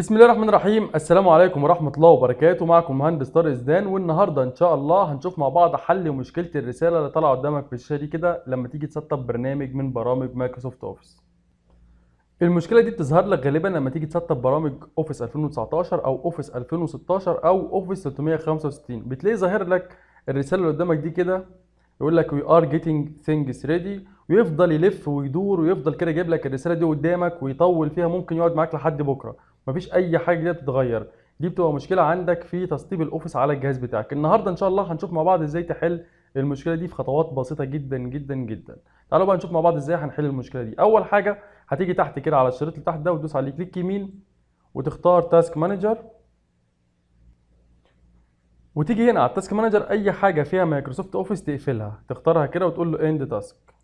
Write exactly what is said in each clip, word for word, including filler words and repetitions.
بسم الله الرحمن الرحيم. السلام عليكم ورحمه الله وبركاته. معكم مهندس طارق زيدان، والنهارده ان شاء الله هنشوف مع بعض حل مشكله الرساله اللي طالعه قدامك في الشاشه دي كده لما تيجي تسطب برنامج من برامج مايكروسوفت اوفيس. المشكله دي بتظهر لك غالبا لما تيجي تسطب برامج اوفيس ألفين وتسعتاشر او اوفيس ألفين وستاشر او اوفيس ثلاثمية وخمسة وستين. بتلاقي ظاهر لك الرساله اللي قدامك دي كده، يقول لك وي ار جيتنج ثينجز ريدي، ويفضل يلف ويدور ويفضل كده جايب لك الرساله دي قدامك ويطول فيها، ممكن يقعد معاك لحد بكره مفيش اي حاجه جديده بتتغير. دي بتبقى مشكله عندك في تسطيب الاوفيس على الجهاز بتاعك. النهارده ان شاء الله هنشوف مع بعض ازاي تحل المشكله دي في خطوات بسيطه جدا جدا جدا. تعالوا بقى نشوف مع بعض ازاي هنحل المشكله دي. اول حاجه هتيجي تحت كده على الشريط اللي تحت ده وتدوس عليه كليك يمين وتختار تاسك مانجر، وتيجي هنا على التاسك مانجر اي حاجه فيها مايكروسوفت اوفيس تقفلها، تختارها كده وتقول له اند تاسك،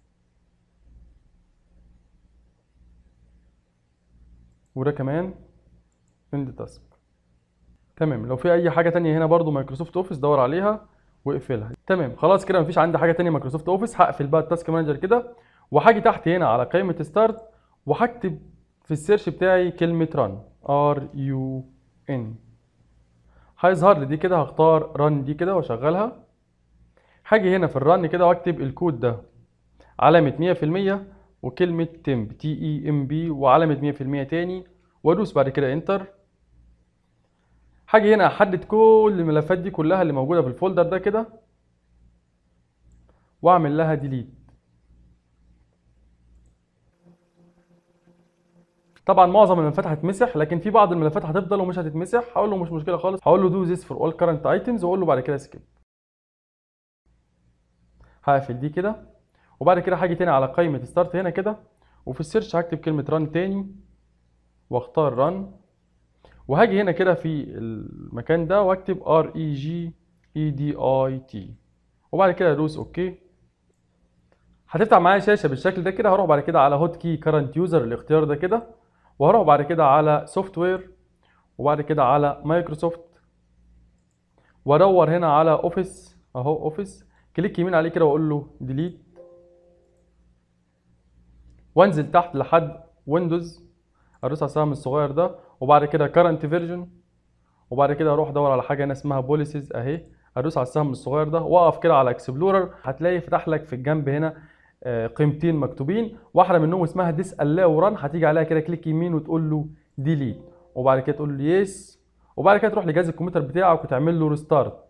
وده كمان اند تاسك. تمام، لو في اي حاجه تانية هنا برضو مايكروسوفت اوفيس دور عليها واقفلها. تمام، خلاص كده مفيش عندي حاجه تانية مايكروسوفت اوفيس. هقفل بقى التاسك مانجر كده، وهاجي تحت هنا على قائمه ستارت، وهكتب في السيرش بتاعي كلمه ران، ار يو ان، هيظهر لي دي كده. هختار ران دي كده واشغلها. هاجي هنا في الران كده واكتب الكود ده علامه مية في المية وكلمه تمب، تي اي ام بي، وعلامه مية في المية تاني، وادوس بعد كده انتر. هاجي هنا احدد كل الملفات دي كلها اللي موجوده في الفولدر ده كده، واعمل لها ديليت. طبعا معظم الملفات هتمسح، لكن في بعض الملفات هتفضل ومش هتتمسح. هقول له مش مشكله خالص، هقول له do this for all current items، واقول له بعد كده سكيب. هقفل دي كده، وبعد كده هاجي تاني على قائمه ستارت هنا كده، وفي السيرش هكتب كلمه ران تاني واختار ران، وهاجي هنا كده في المكان ده واكتب ار اي جي اي دي اي تي، وبعد كده ادوس اوكي. هتفتح معايا شاشه بالشكل ده كده. هروح بعد كده على هوت كي كرنت يوزر الاختيار ده كده، وهروح بعد كده على سوفت وير، وبعد كده على مايكروسوفت، وادور هنا على اوفيس. اهو اوفيس، كليك يمين عليه كده واقول له ديليت، وانزل تحت لحد ويندوز، ادوس على السهم الصغير ده، وبعد كده كرنت فيرجن، وبعد كده اروح ادور على حاجه هنا اسمها بوليسيز اهي، ادوس على السهم الصغير ده، واقف كده على اكسبلورر. هتلاقي فتح لك في الجنب هنا قيمتين مكتوبين، واحده منهم اسمها ديس الاو ران. هتيجي عليها كده كليك يمين وتقول له ديليت، وبعد كده تقول له يس، وبعد كده تروح لجهاز الكمبيوتر بتاعك وتعمل له ريستارت.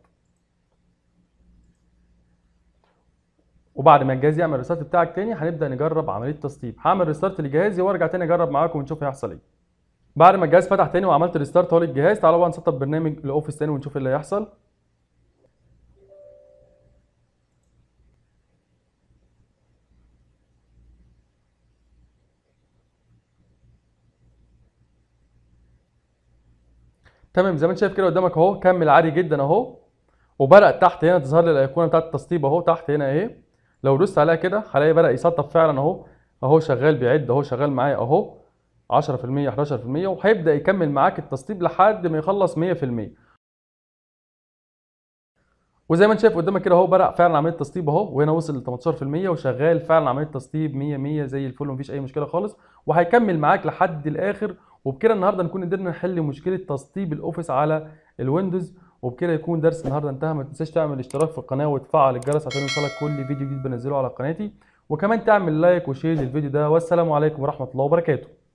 وبعد ما الجهاز يعمل ريستارت بتاعك تاني هنبدا نجرب عمليه تسطيب. هعمل ريستارت لجهازي وارجع تاني اجرب معاكم ونشوف هيحصل ايه. بعد ما الجهاز فتح تاني وعملت ريستارت اهو للجهاز، تعالوا بقى نسطب برنامج الاوفيس تاني ونشوف اللي هيحصل. تمام، زي ما انت شايف كده قدامك اهو، كمل عادي جدا اهو، وبدأت تحت هنا تظهر لي الايقونه بتاعت التسطيب اهو تحت هنا اهي. لو دوست عليها كده هلاقي بدأ يسطب فعلا اهو، اهو شغال بيعد اهو، شغال معايا اهو عشرة في المية احداشر في المية، وهيبدأ يكمل معاك التسطيب لحد ما يخلص مية في المية. وزي ما انت شايف قدامك كده اهو، بدأ فعلا عملية تسطيب اهو، وهنا وصل ل ثمنتاشر في المية وشغال فعلا عملية تسطيب مية مية زي الفل ومفيش أي مشكلة خالص، وهيكمل معاك لحد الآخر. وبكده النهارده نكون قدرنا نحل مشكلة تسطيب الأوفيس على الويندوز. وبكده يكون درس النهارده انتهى. ما تنساش تعمل اشتراك في القناة وتفعل الجرس عشان يوصلك كل فيديو جديد بنزله على قناتي، وكمان تعمل لايك وشير للفيديو ده. والسلام عليكم ورحمة الله وبركاته.